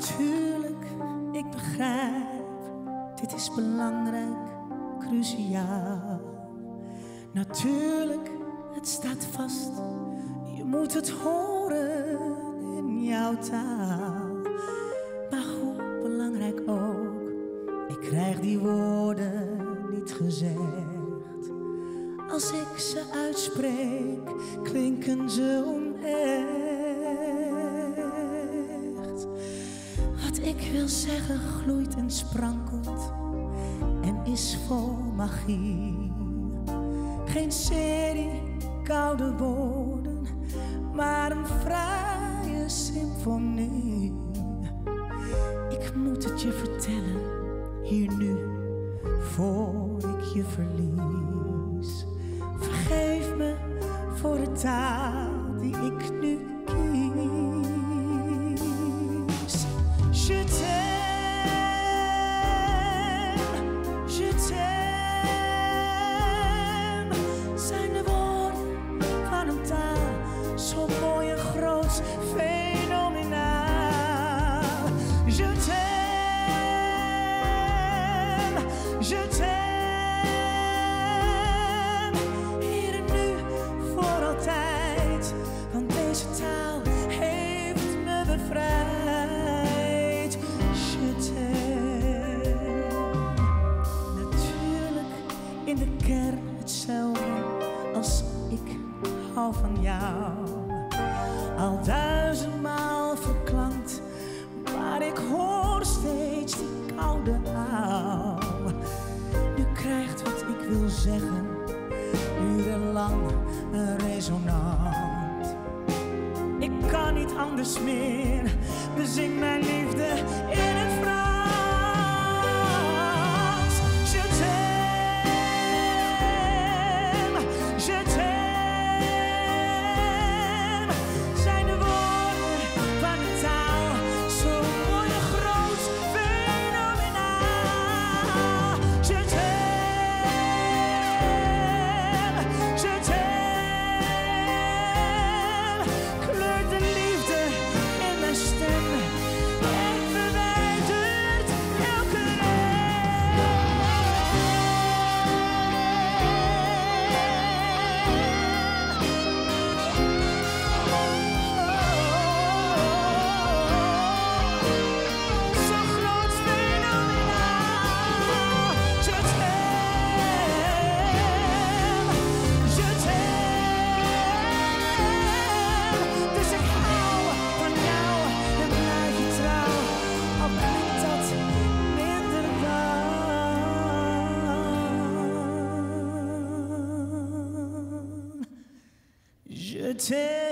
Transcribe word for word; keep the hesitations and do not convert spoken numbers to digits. natuurlijk, ik begrijp, dit is belangrijk, cruciaal. Natuurlijk, het staat vast, je moet het horen in jouw taal. Maar hoe belangrijk ook, ik krijg die woorden niet gezegd. Als ik ze uitspreek, klinken ze onecht. Wat ik wil zeggen gloeit en sprankelt en is vol magie. Geen serie koude woorden, maar een fraaie symfonie. Ik moet het je vertellen, hier nu, voor ik je verlies. Vergeef me voor de taal die ik nu kies. Je t'aime, je t'aime. Van jou al duizendmaal verklankt, maar ik hoor steeds die koude aal. Nu krijgt wat ik wil zeggen urenlang een resonant. Ik kan niet anders meer, bezing mijn liefde in het Frans. Je t'aime.